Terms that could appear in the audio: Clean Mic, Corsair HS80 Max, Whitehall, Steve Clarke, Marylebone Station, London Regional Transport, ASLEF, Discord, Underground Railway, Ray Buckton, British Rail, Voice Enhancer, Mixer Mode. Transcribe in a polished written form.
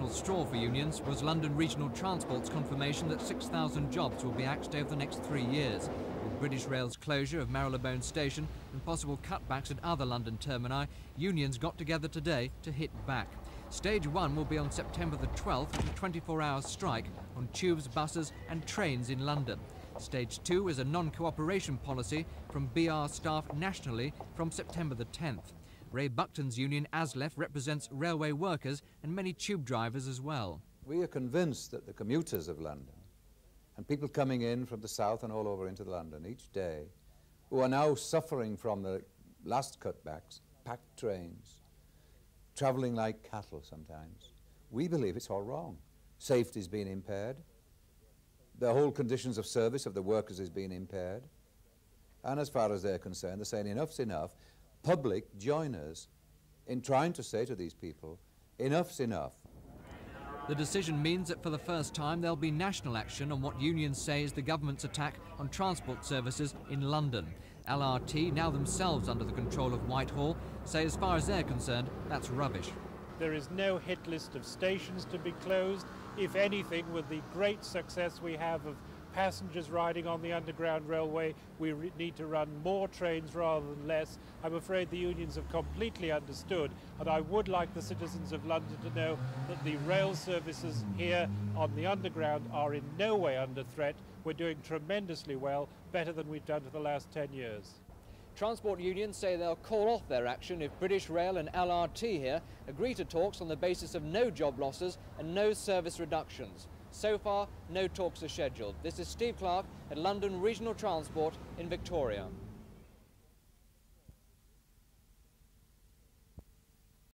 final straw for unions was London Regional Transport's confirmation that 6,000 jobs will be axed over the next 3 years, with British Rail's closure of Marylebone Station and possible cutbacks at other London termini. Unions got together today to hit back. Stage 1 will be on September the 12th with a 24-hour strike on tubes, buses and trains in London. Stage 2 is a non-cooperation policy from BR staff nationally from September the 10th. Ray Buckton's union, ASLEF, represents railway workers and many tube drivers as well. We are convinced that the commuters of London and people coming in from the south and all over into London each day who are now suffering from the last cutbacks, packed trains, travelling like cattle sometimes, we believe it's all wrong. Safety's been impaired. The whole conditions of service of the workers is being impaired. And as far as they're concerned, they're saying enough's enough. Public join us in trying to say to these people, enough's enough. The decision means that for the first time there'll be national action on what unions say is the government's attack on transport services in London. LRT, now themselves under the control of Whitehall, say as far as they're concerned, that's rubbish. There is no hit list of stations to be closed. If anything, with the great success we have of passengers riding on the Underground Railway, we need to run more trains rather than less. I'm afraid the unions have completely understood, and I would like the citizens of London to know that the rail services here on the Underground are in no way under threat. We're doing tremendously well, better than we've done for the last 10 years. Transport unions say they'll call off their action if British Rail and LRT here agree to talks on the basis of no job losses and no service reductions. So far, no talks are scheduled. This is Steve Clarke at London Regional Transport in Victoria.